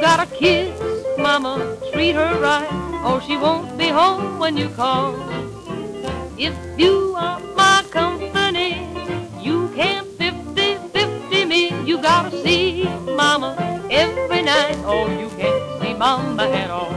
gotta kiss Mama, treat her right, or she won't be home when you call. If you are my company, you can't 50-50 me. You gotta see Mama every night, or you can't see Mama at all.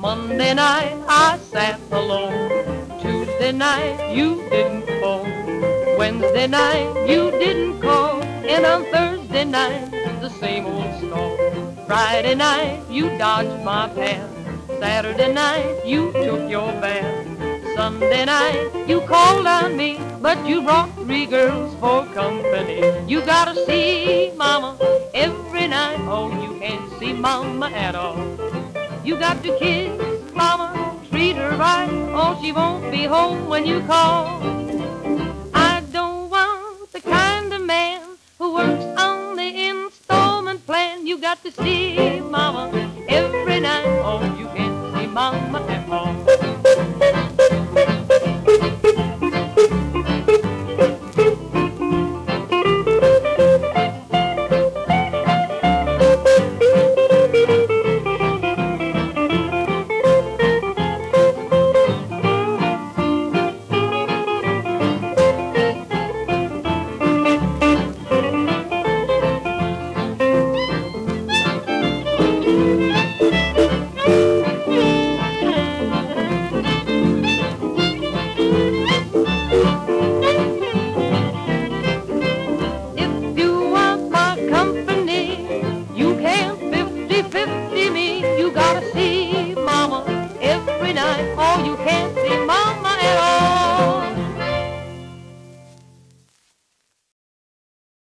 Monday night I sat alone. Tuesday night you didn't phone. Wednesday night you didn't call. And on Thursday night the same old story. Friday night you dodged my path. Saturday night you took your bath. Sunday night you called on me, but you brought three girls for company. You gotta see Mama every night, oh you can't see Mama at all. You got to kiss Mama, treat her right, or she won't be home when you call. I don't want the kind of man who works on the installment plan. You got to see